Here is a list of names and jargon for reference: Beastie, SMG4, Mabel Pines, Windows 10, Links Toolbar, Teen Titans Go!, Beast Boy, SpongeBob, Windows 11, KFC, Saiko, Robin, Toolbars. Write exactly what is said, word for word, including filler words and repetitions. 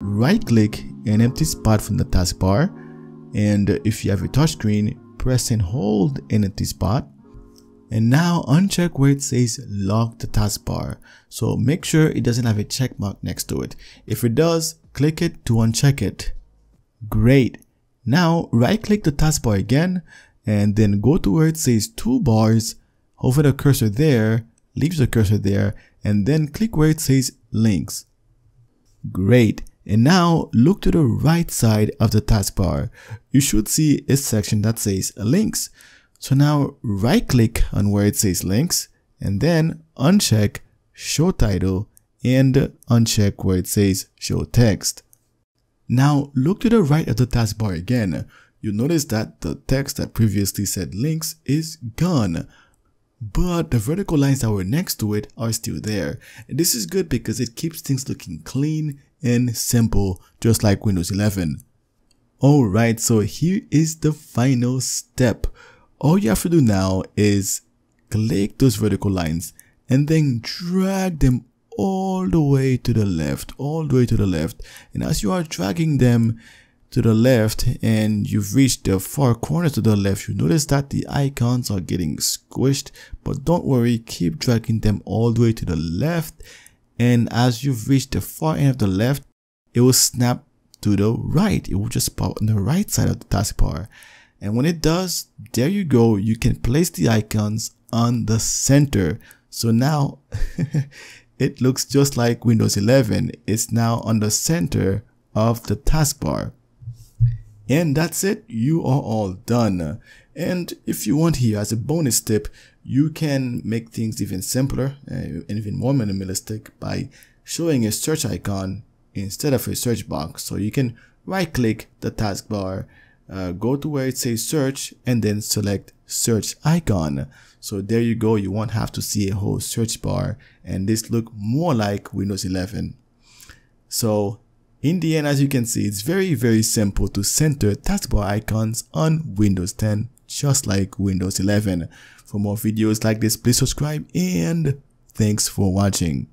Right click an empty spot from the taskbar, and if you have a touchscreen, press and hold an empty spot. And now uncheck where it says lock the taskbar, so make sure it doesn't have a check mark next to it. If it does, click it to uncheck it. Great! Now right click the taskbar again and then go to where it says toolbars, hover the cursor there, leave the cursor there, and then click where it says links. Great! And now look to the right side of the taskbar. You should see a section that says links. So now right click on where it says links and then uncheck show title and uncheck where it says show text. Now look to the right of the taskbar again. You'll notice that the text that previously said links is gone, but the vertical lines that were next to it are still there. And this is good because it keeps things looking clean and simple, just like Windows eleven. Alright, so here is the final step. All you have to do now is click those vertical lines and then drag them all the way to the left, all the way to the left. And as you are dragging them to the left and you've reached the far corner to the left, you notice that the icons are getting squished, but don't worry, keep dragging them all the way to the left. And as you've reached the far end of the left, it will snap to the right. It will just pop on the right side of the taskbar. And when it does, there you go, you can place the icons on the center. So now it looks just like Windows eleven. It's now on the center of the taskbar. And that's it, you are all done. And if you want here, as a bonus tip, you can make things even simpler and even more minimalistic by showing a search icon instead of a search box. So you can right click the taskbar, Uh, go to where it says search and then select search icon. So there you go, you won't have to see a whole search bar, and this looks more like Windows eleven. So in the end, as you can see, it's very very simple to center taskbar icons on Windows ten, just like Windows eleven. For more videos like this, please subscribe, and thanks for watching.